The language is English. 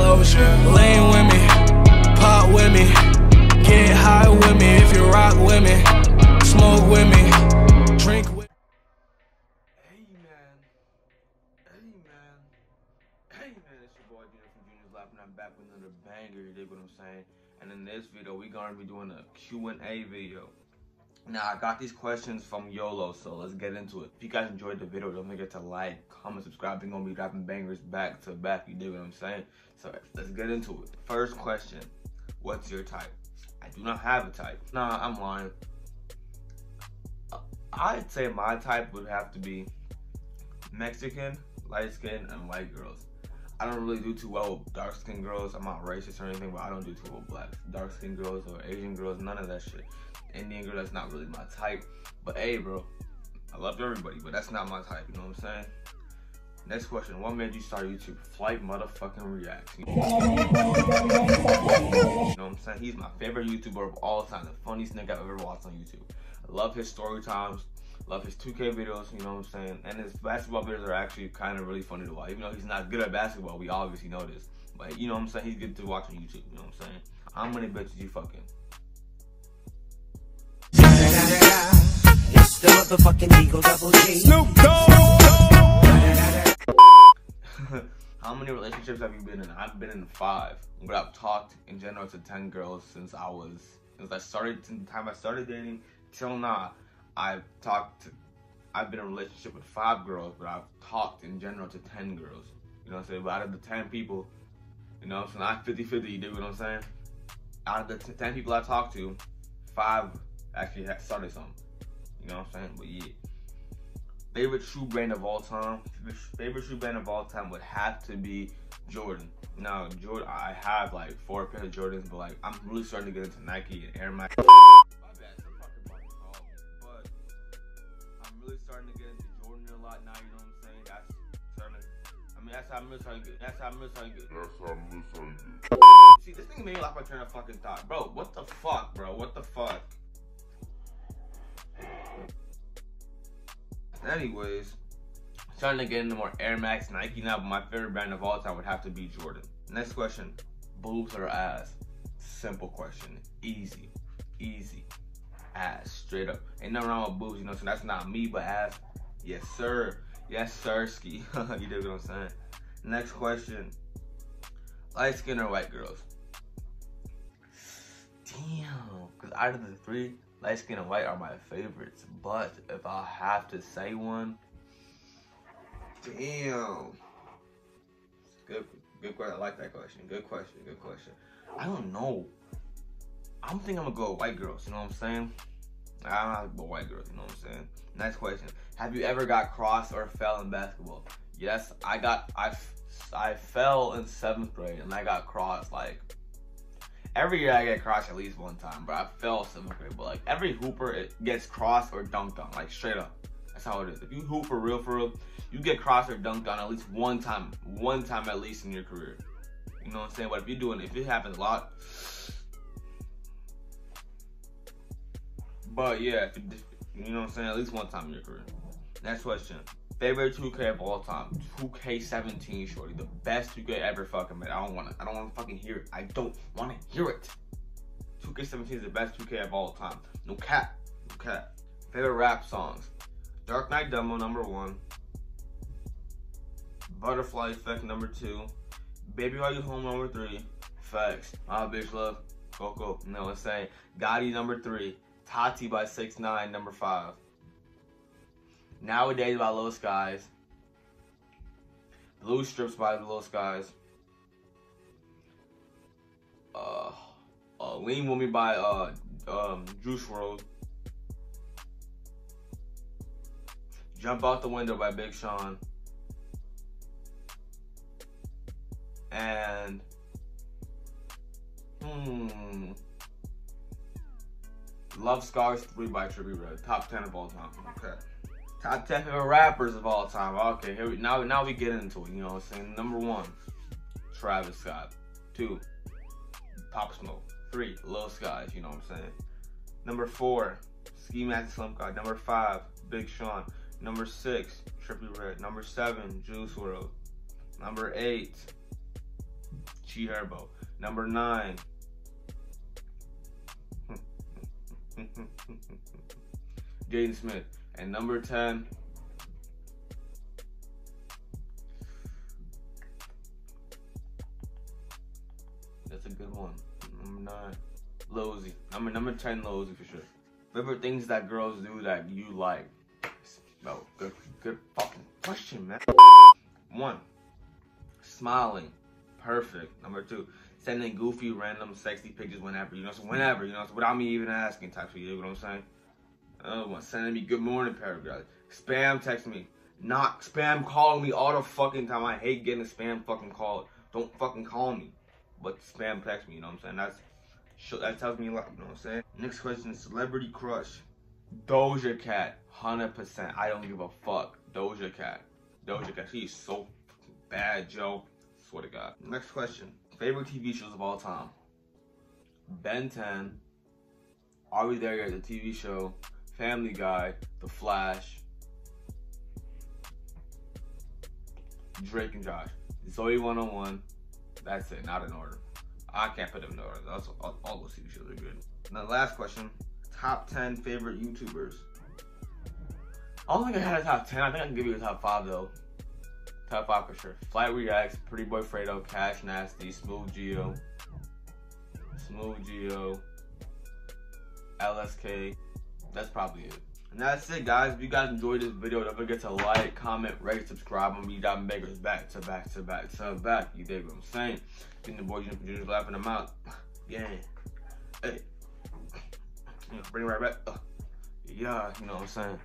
closure. Lean with me, pop with me, get high with me. If you rock with me, smoke with me, drink with me. Amen. Amen. Amen. It's your boy Jordan from Juniorslife, and I'm back with another banger. You dig what I'm saying? And in this video, we're gonna be doing a Q&A video. Now, I got these questions from YOLO, so let's get into it. If you guys enjoyed the video, don't forget to like, comment, subscribe. We're gonna be dropping bangers back to back, you dig what I'm saying? So let's get into it. First question, what's your type? I do not have a type. Nah, I'm lying. I'd say my type would have to be Mexican, light skin, and white girls. I don't really do too well with dark skinned girls. I'm not racist or anything, but I don't do too well with black dark skinned girls or Asian girls, none of that shit. Indian girl, that's not really my type. But hey bro, I loved everybody, but that's not my type, you know what I'm saying? Next question, what made you start YouTube? Flight motherfucking Reacts. You know what I'm saying? He's my favorite YouTuber of all time, the funniest nigga I've ever watched on YouTube. I love his story times, love his 2K videos, you know what I'm saying? And his basketball videos are actually kind of really funny to watch. Even though he's not good at basketball, we obviously know this. But you know what I'm saying? He's good to watch on YouTube, you know what I'm saying? How many bitches you fucking? The motherfucking Eagle Double G. Snoop Dogg. How many relationships have you been in? I've been in 5, but I've talked in general to 10 girls since the time I started dating till now. I've been in a relationship with 5 girls, but I've talked in general to 10 girls. You know what I'm saying? But out of the 10 people, you know what I'm saying? I 50-50, you dig what I'm saying? Out of the 10 people I talked to, 5 actually had started something. You know what I'm saying? But yeah. Favorite shoe brand of all time? Favorite shoe brand of all time would have to be Jordan. Now, Jordan, I have like 4 pairs of Jordans, but like I'm really starting to get into Nike and Air Max. My bad, I'm fucking fucking tall, but I'm really starting to get into Jordan a lot now, you know what I'm saying? That's how I'm really starting to get. See, this thing made me laugh my train of fucking thought. Bro, what the fuck, bro? What the fuck? Anyways, I'm starting to get into more Air Max, Nike now, but my favorite brand of all time would have to be Jordan. Next question, boobs or ass? Simple question, easy, easy, ass, straight up. Ain't nothing wrong with boobs, you know, so that's not me, but ass, yes sir, ski, you dig what I'm saying? Next question, light skin or white girls? Damn, because out of the 3, light skin and white are my favorites, but if I have to say one, damn. Good question. I like that question. Good question. I don't know. I'm thinking I'm gonna go with white girls, you know what I'm saying? I don't have to go with white girls, you know what I'm saying? Next question. Have you ever got crossed or fell in basketball? Yes, I fell in 7th grade and I got crossed like every year I get crossed at least one time, bro. I fell 7th grade, but like every hooper it gets crossed or dunked on, like straight up. That's how it is. If you hoop for real, you get crossed or dunked on at least one time at least in your career. You know what I'm saying? But if you're doing, if it happens a lot, but yeah, you know what I'm saying? At least one time in your career. Next question. Favorite 2K of all time, 2K17, shorty, the best 2K ever fucking made. I don't wanna fucking hear it. I don't wanna hear it. 2K17 is the best 2K of all time. No cap, no cap. Favorite rap songs, Dark Knight Dumbo #1, Butterfly Effect #2, Baby While You Home #3, Facts, Bitch Love Coco, you know what I'm saying? Gotti #3, Hottie by 6ix9ine #5. Nowadays by Lil Skies, Blue Strips by Lil Skies, Lean Woman by Juice WRLD, Jump Out the Window by Big Sean, and Love Scars 3 by Trippie Red. Top 10 of all time. Okay. Top 10 favorite rappers of all time. Okay, here we now we get into it, you know what I'm saying? #1, Travis Scott. 2, Pop Smoke. 3, Lil Skies, you know what I'm saying? 4, Ski Mask the Slump God. 5, Big Sean. 6, Trippie Red. 7, Juice WRLD. 8, Chi Herbo. Number 9. Jaden Smith. And number 10. That's a good one. Number 9. Lowzy. Number 10, Lowzy for sure. Remember things that girls do that you like. No, good fucking question, man. 1. Smiling. Perfect. Number 2. Sending goofy, random, sexy pictures whenever. You know, so whenever, you know, so without me even asking type shit, you know what I'm saying? Another one. Sending me good morning paragraphs. Spam text me. Not spam calling me all the fucking time. I hate getting a spam fucking call. Don't fucking call me. But spam text me, you know what I'm saying? That tells me a lot, you know what I'm saying? Next question is celebrity crush. Doja Cat, 100%. I don't give a fuck. Doja Cat. Doja Cat. She's so bad, Joe. Swear to God. Next question. Favorite TV shows of all time. Ben 10. Are We There Yet? The TV show. Family Guy. The Flash. Drake and Josh. Zoe 101. That's it. Not in order. I can't put them in order. That's all those TV shows are good. Now, last question. Top 10 favorite YouTubers. I don't think I had a top 10. I think I can give you a top 5 though. Top 5 for sure. Flight Reacts, Pretty Boy Fredo, Cash Nasty, Smooth Geo, LSK. That's probably it. And that's it, guys. If you guys enjoyed this video, don't forget to like, comment, rate, subscribe. I'm gonna be dropping beggars back to back. You dig what I'm saying? Getting the boy Juniors laughing them out. Yeah. Hey. Bring it right back. Yeah, you know what I'm saying?